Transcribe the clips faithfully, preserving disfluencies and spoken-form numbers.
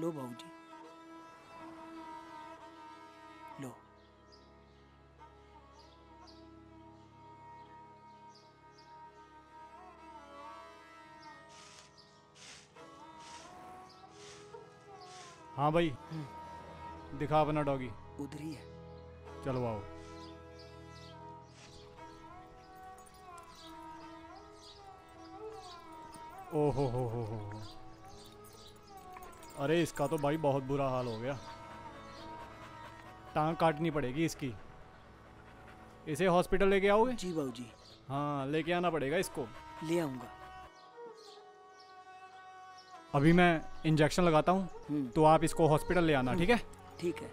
लो बाबूजी, लो हाँ भाई, दिखा अपना डॉगी। उधर ही है, चलो आओ। ओ हो हो हो हो, अरे इसका तो भाई बहुत बुरा हाल हो गया। टांग काटनी पड़ेगी इसकी। इसे हॉस्पिटल लेके आओगे? जी बाबूजी। हाँ, लेके आना पड़ेगा इसको। ले आऊँगा। अभी मैं इंजेक्शन लगाता हूँ, तो आप इसको हॉस्पिटल ले आना, ठीक है? ठीक है।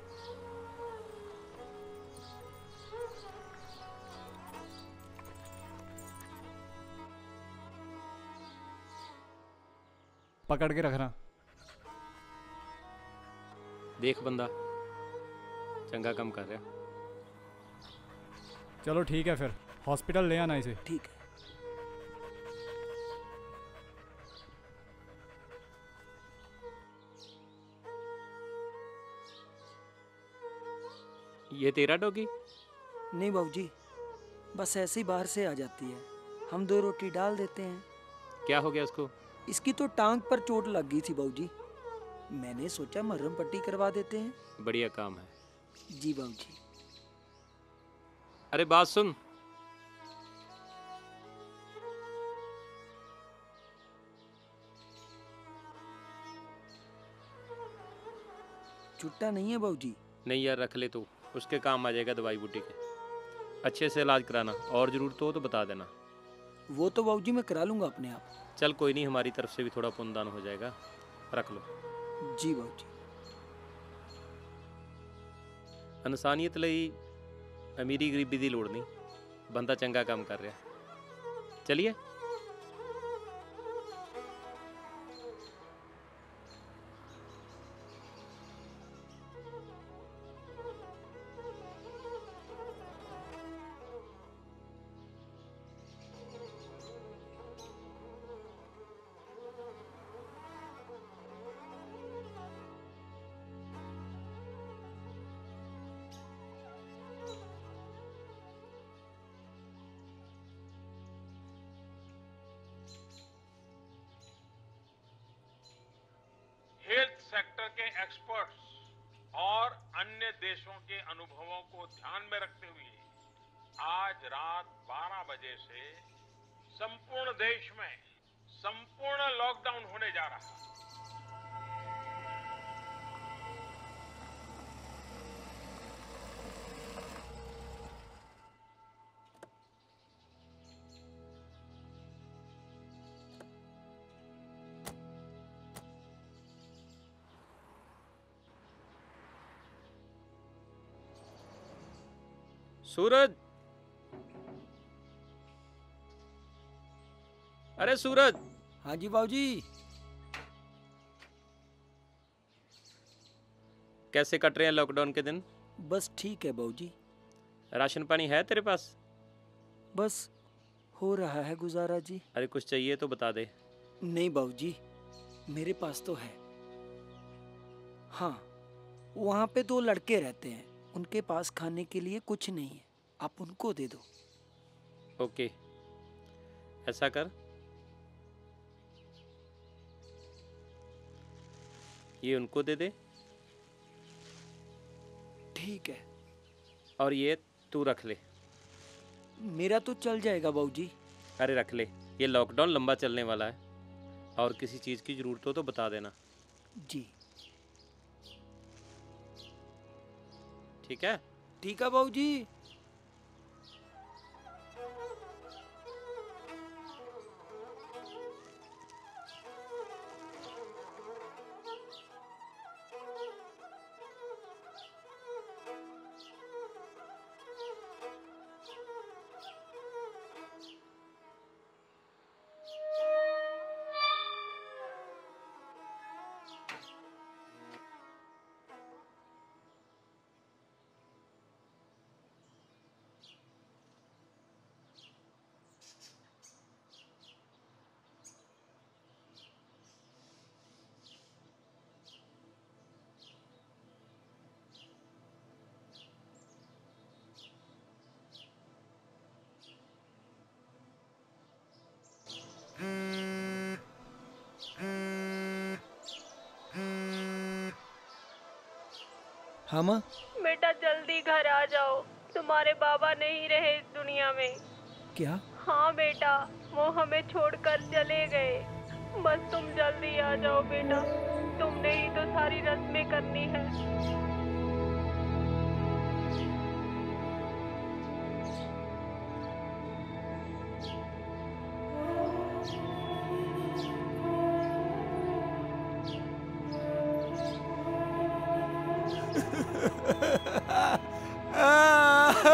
पकड़ के रखना। देख बंदा चंगा काम कर रहा। चलो ठीक है, फिर हॉस्पिटल ले आना इसे। ठीक है। ये तेरा डॉगी? नहीं बाबूजी, बस ऐसे ही बाहर से आ जाती है, हम दो रोटी डाल देते हैं। क्या हो गया उसको? इसकी तो टांग पर चोट लग गई थी बाबूजी, मैंने सोचा मरहम पट्टी करवा देते हैं। बढ़िया काम है। जी बाबूजी। अरे बात सुन, छुट्टा नहीं है बाबूजी? नहीं यार, रख ले तू, उसके काम आ जाएगा दवाई बूटी के। अच्छे से इलाज कराना, और जरूरत हो तो बता देना। वो तो बाबूजी मैं करा लूंगा अपने आप। चल कोई नहीं, हमारी तरफ से भी थोड़ा पुण्यदान हो जाएगा, रख लो। जी बाबूजी। इंसानियत ਲਈ ਅਮੀਰੀ ਗਰੀਬੀ ਦੀ ਲੋੜ ਨਹੀਂ, ਬੰਦਾ ਚੰਗਾ ਕੰਮ ਕਰ ਰਿਹਾ। ਚਲਿਏ। एक्सपर्ट्स और अन्य देशों के अनुभवों को ध्यान में रखते हुए आज रात बारह बजे से संपूर्ण देश में संपूर्ण लॉकडाउन होने जा रहा है। सूरज, अरे सूरज। हाँ जी बाबू जी, कैसे कट रहे हैं लॉकडाउन के दिन? बस ठीक है बाबू जी। राशन पानी है तेरे पास? बस हो रहा है गुजारा जी। अरे कुछ चाहिए तो बता दे। नहीं बाबू जी, मेरे पास तो है। हाँ, वहाँ पे दो लड़के रहते हैं, उनके पास खाने के लिए कुछ नहीं है, आप उनको दे दो। ओके, ऐसा कर, ये उनको दे दे। ठीक है। और ये तू रख ले। मेरा तो चल जाएगा बाबूजी। अरे रख ले, ये लॉकडाउन लंबा चलने वाला है, और किसी चीज़ की ज़रूरत हो तो बता देना। जी ठीक है। ठीक है बाबूजी। हाँ माँ। बेटा जल्दी घर आ जाओ, तुम्हारे बाबा नहीं रहे इस दुनिया में। क्या? हाँ बेटा, वो हमें छोड़कर चले गए। बस तुम जल्दी आ जाओ बेटा, तुमने ही तो सारी रस्में करनी है।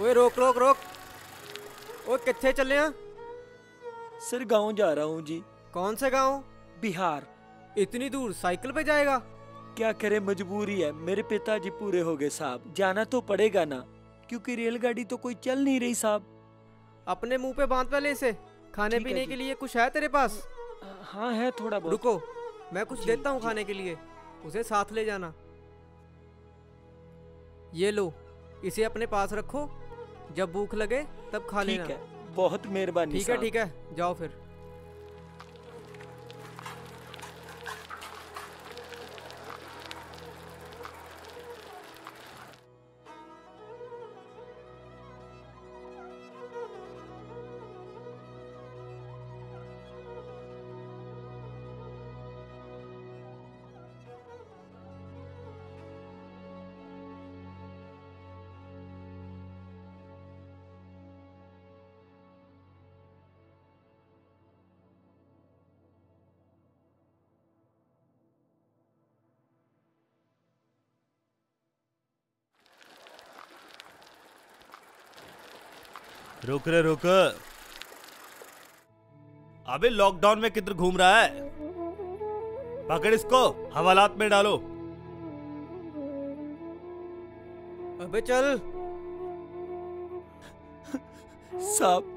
ओए रोक रोक रोक ओए किथे चले हैं? सर गांव जा रहा हूँ जी। कौन से गांव? बिहार। इतनी दूर साइकिल पे जाएगा? क्या करे, मजबूरी है। मेरे पिताजी पूरे हो गए साहब, जाना तो पड़ेगा ना, क्योंकि रेलगाड़ी तो कोई चल नहीं रही साहब। अपने मुंह पे बांध वाले इसे। खाने पीने के लिए कुछ है तेरे पास? हाँ है थोड़ा बहुत। रुको मैं कुछ देता हूँ खाने के लिए, उसे साथ ले जाना। ये लो, इसे अपने पास रखो, जब भूख लगे तब खा लेना। ठीक है, बहुत मेहरबानी। ठीक है ठीक है, जाओ फिर। रुक रे रुक, अबे लॉकडाउन में किधर घूम रहा है? पकड़ इसको, हवालात में डालो। अबे चल। साहब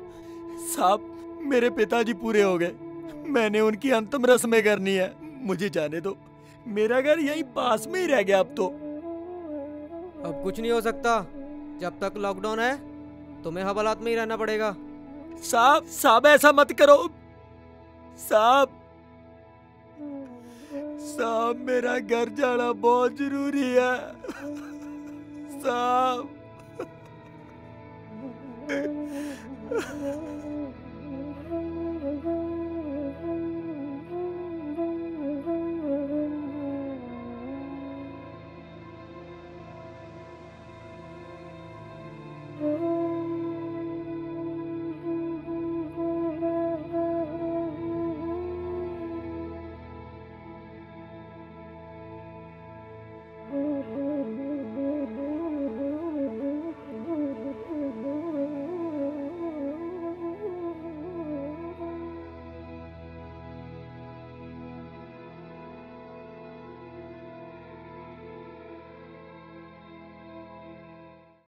साहब मेरे पिताजी पूरे हो गए, मैंने उनकी अंतिम रस्में करनी है, मुझे जाने दो, मेरा घर यहीं पास में ही रह गया। अब तो अब कुछ नहीं हो सकता, जब तक लॉकडाउन है तुम्हें हवालात में ही रहना पड़ेगा। साहब साहब ऐसा मत करो साहब, साहब मेरा घर जाना बहुत जरूरी है साहब।